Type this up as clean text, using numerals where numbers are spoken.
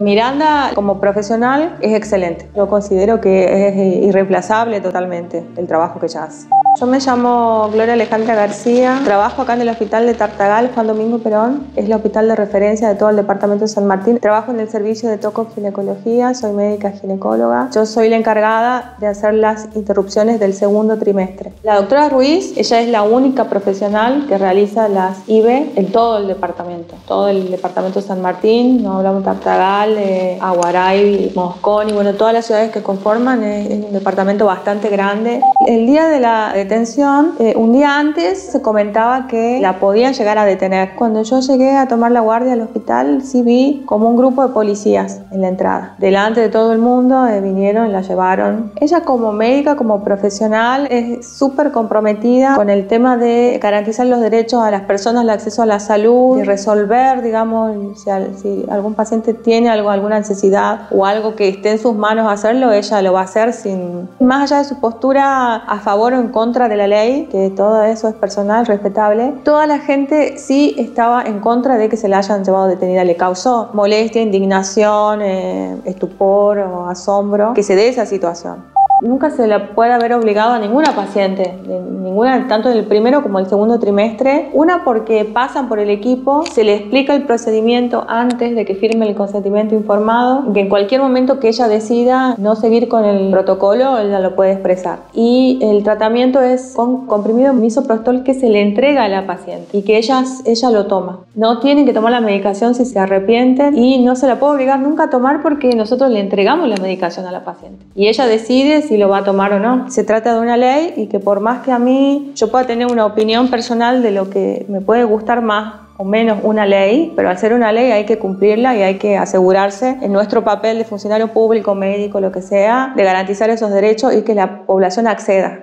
Miranda, como profesional, es excelente. Yo considero que es irreemplazable totalmente el trabajo que ella hace. Yo me llamo Gloria Alejandra García, trabajo acá en el Hospital de Tartagal Juan Domingo Perón, es el hospital de referencia de todo el departamento de San Martín. Trabajo en el servicio de tocoginecología, soy médica ginecóloga. Yo soy la encargada de hacer las interrupciones del segundo trimestre. La doctora Ruiz, ella es la única profesional que realiza las IVE en todo el departamento de San Martín, no hablamos de Tartagal, Aguaray, Moscón y bueno, todas las ciudades que conforman, es un departamento bastante grande. El día de la detención, un día antes se comentaba que la podían llegar a detener. Cuando yo llegué a tomar la guardia al hospital, sí vi como un grupo de policías en la entrada. Delante de todo el mundo vinieron, la llevaron. Ella como médica, como profesional, es súper comprometida con el tema de garantizar los derechos a las personas, el acceso a la salud, y resolver, digamos, si algún paciente tiene alguna necesidad o algo que esté en sus manos hacerlo, ella lo va a hacer sin... Más allá de su postura a favor o en contra de la ley, que todo eso es personal, respetable, toda la gente sí estaba en contra de que se la hayan llevado detenida. Le causó molestia, indignación, estupor o asombro que se dé esa situación. Nunca se la puede haber obligado a ninguna paciente, tanto en el primero como en el segundo trimestre. Una porque pasan por el equipo, se le explica el procedimiento antes de que firme el consentimiento informado, que en cualquier momento que ella decida no seguir con el protocolo, ella lo puede expresar. Y el tratamiento es con comprimido misoprostol que se le entrega a la paciente y que ella lo toma. No tienen que tomar la medicación si se arrepienten y no se la puede obligar nunca a tomar porque nosotros le entregamos la medicación a la paciente y ella decide si lo va a tomar o no. Se trata de una ley y que por más que a mí yo pueda tener una opinión personal de lo que me puede gustar más o menos una ley, pero al ser una ley hay que cumplirla y hay que asegurarse en nuestro papel de funcionario público, médico, lo que sea, de garantizar esos derechos y que la población acceda.